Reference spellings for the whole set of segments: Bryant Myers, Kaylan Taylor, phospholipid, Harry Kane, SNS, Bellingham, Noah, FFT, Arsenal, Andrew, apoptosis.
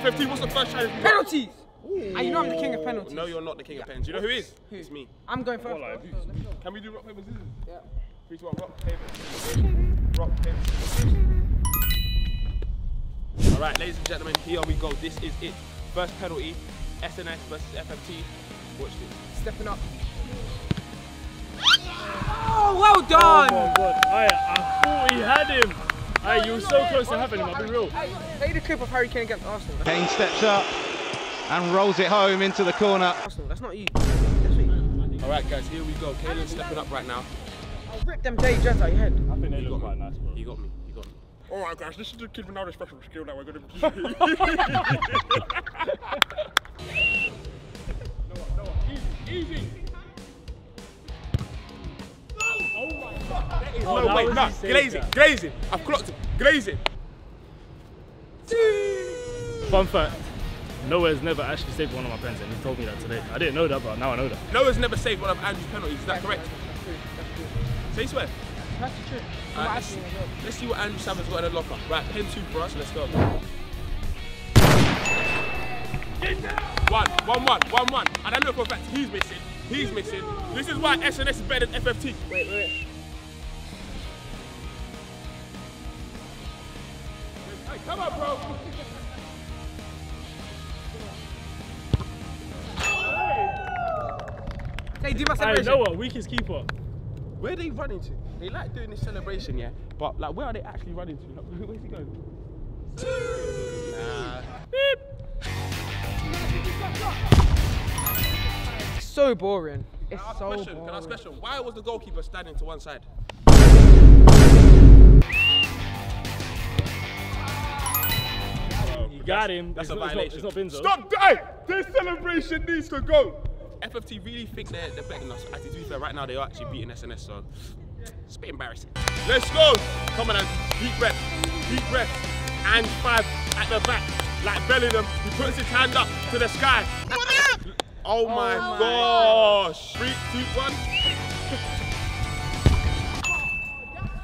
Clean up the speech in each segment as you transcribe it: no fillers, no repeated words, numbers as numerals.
FFT, what's the first challenge? Penalties! And you know I'm the king of penalties. No, you're not the king of penalties. You know who is? Who? It's me. I'm going first. Can we do rock, paper, scissors? Yeah. 3, 2, 1, rock, paper, scissors. Rock, paper, scissors. Alright, ladies and gentlemen, here we go. This is it. First penalty, SNS versus FFT. Watch this. Stepping up. Oh, well done! Oh my god, I thought he had him. Hey, you were so close to having him, I'll be real. Play the clip of Harry Kane against Arsenal. Kane steps up and rolls it home into the corner. Arsenal, that's not you. Alright guys, here we go. Kane's stepping up right now. I'll rip them day jets out your head. I think they look quite nice, bro. You got me, you got me. Alright guys, this is the kid Ronaldo's special skill that we're going to be using. Noah, easy, easy. Oh, no, wait, no, glazing, glazing. I've clocked him, glazing. Fun fact, Noah's never actually saved one of my pens, and he told me that today. I didn't know that, but now I know that. Noah's never saved one of Andrew's penalties, is that correct? That's true, that's true. Say swear. That's true. Right, let's see what Andrew Salmon's got in the locker. Right, pen 2 for us, let's go. 1, 1, 1, 1. And I know for a fact he's missing, he's missing. This is why SNS is better than FFT. Wait, wait. Hey, come on, bro! Hey, do my celebration. Hey, Noah, weakest keeper. Where are they running to? They like doing this celebration, yeah? But, like, where are they actually running to? Like, where's he going? Nah. It's so boring. It's so boring. Can I ask a question? Why was the goalkeeper standing to one side? Got him. That's a violation. It's not Binzo. Stop! Hey, this celebration needs to go. FFT really think they're better than us. I think to be fair, right now they are actually beating SNS, so it's a bit embarrassing. Let's go! Come on, and deep breath, deep breath, and 5 at the back, like Bellingham. He puts his hand up to the sky. Oh my gosh! 3, 2,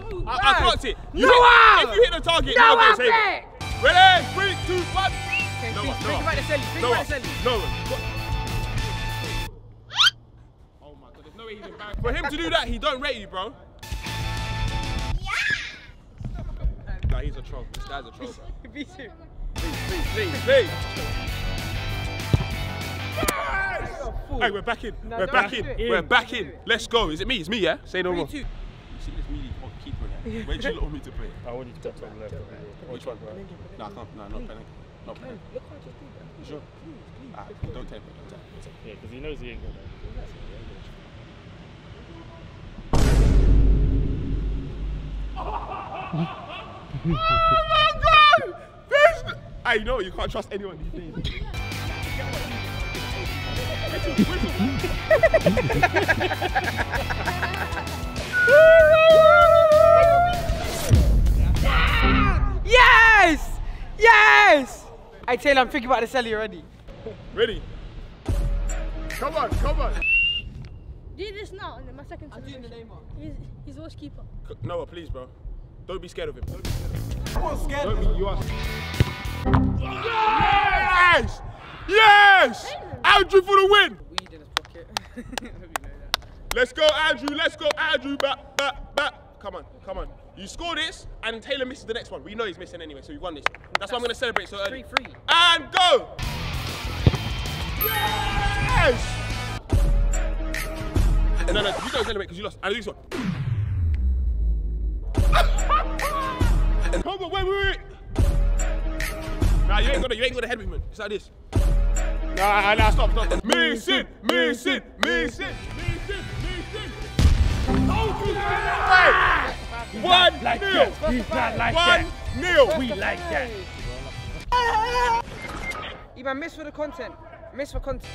1. Oh, I clocked it. You hit, if you hit the target, no, you're going to save it. Ready? 3, 2, 1. Okay, Noah, think about the celly. Think about the celly. Oh my god, there's no way he's embarrassed. For him to do that, he don't rate you, bro. Yeah. Nah, he's a troll. This guy's a troll, bro. Me too. Please. Yes! Hey, we're back in. No, we're back in. Let's go. Is it me? It's me, yeah? Say no more. You see this meaty keeper there? Where do you want me to play? I want you to play left. Which one, bro? Nah, come. Nah, not panic. Not panic. Look how I just did that. You sure? Ah, don't take me. Yeah, because he knows he ain't going to. Oh my god! This... I know you can't trust anyone these days. Yes! Yes! I tell you, I'm thinking about the celly already. Ready? Come on, come on. Do this now, and then my second celebration. I'm doing the name on. He's watchkeeper. Noah, please, bro. Don't be scared of him. Don't be scared of him. I'm not scared of him. You are. Yes! Yes! Andrew for the win! Weed in his pocket. I hope you know that. Let's go, Andrew. Let's go, Andrew. Back, back, back. Come on, come on. You score this, and Taylor misses the next one. We know he's missing anyway, so we won this. That's why I'm going to celebrate so early. 3-3. And go! Yes! No, you don't celebrate because you lost. And this one. Come on, wait. Nah, you ain't gonna head movement. It's like this. Nah, stop. Missing. Oh, hey. 1-0. He's not like that. 1-0. We like that. Iman, miss for the content. Miss for content.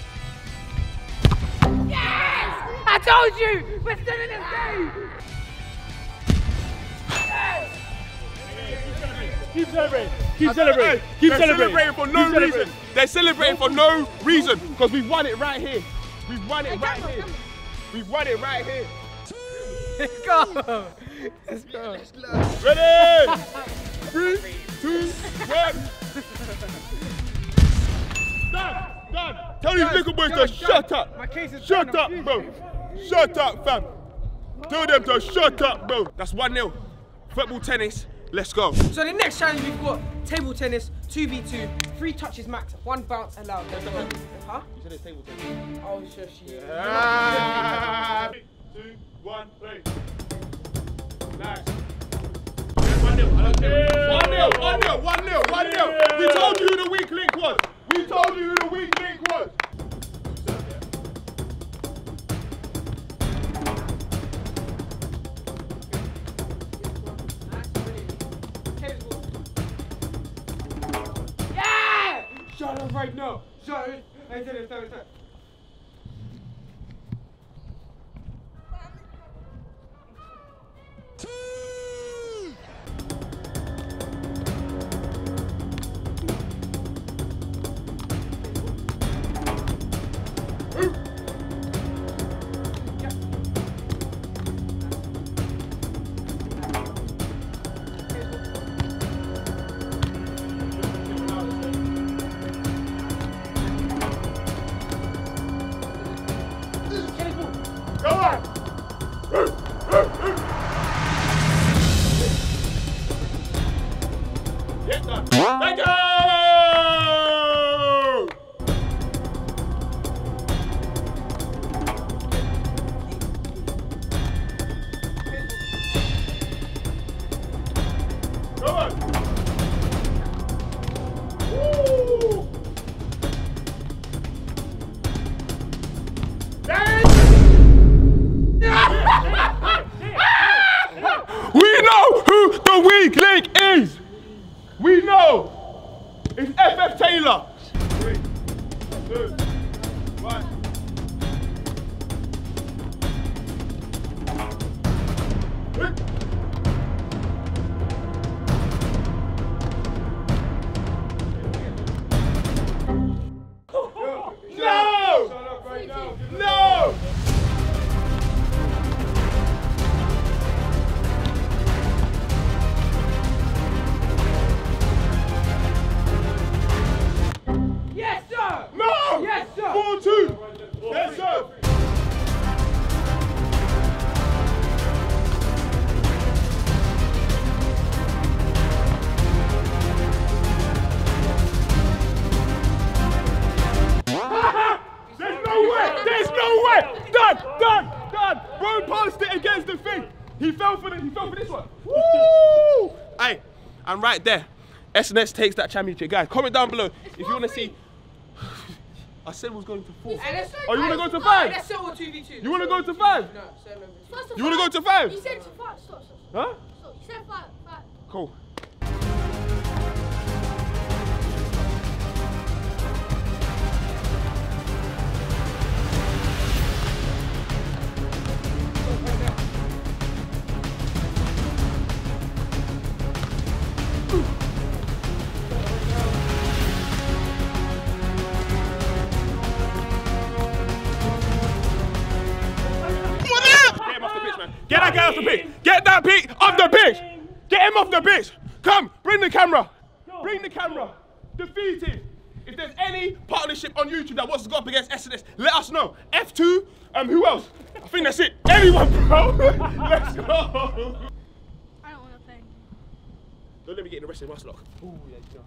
Yes! I told you! We're still in this game! Yes! Keep celebrating for no reason. They're celebrating for no reason because we've won it right here. We've won it right here. Let's go! Let's go! Ready! 3, 2, 1! Tell these little boys to shut up. My case is shut up, bro. Shut up, fam. Tell them to shut up, bro. That's 1-0. Football tennis. Let's go. So the next challenge we've got table tennis, 2v2, 3 touches max, 1 bounce allowed. Huh? You said it's table tennis. Oh, sure, she. Yeah. 3, 2, 1, 3. Nice. 1-0. We told you who the weak link was. We told you who the weak link was. Shut up right now! Shut up! I did it, sorry. It's FF Taylor! 3, 2, 1. No! No! And right there, SNS takes that championship. Guys, comment down below if you want to see. I said we was going to 4. Oh, you want to go to 5? Let's settle 2v2. You want to go to 5? No, you want to go to 5? You said to 5. Stop, stop. Huh? Stop. You said 5. 5. Cool. Get that guy off the pitch! Get that beat off the pitch! Get him off the pitch! Come, bring the camera! Bring the camera! Defeat him! If there's any partnership on YouTube that wants to go up against SNS, let us know. F2, who else? I think that's it. Anyone, bro! Let's go! I don't want to play. Don't let me get in the rest of my slot. Ooh, yeah,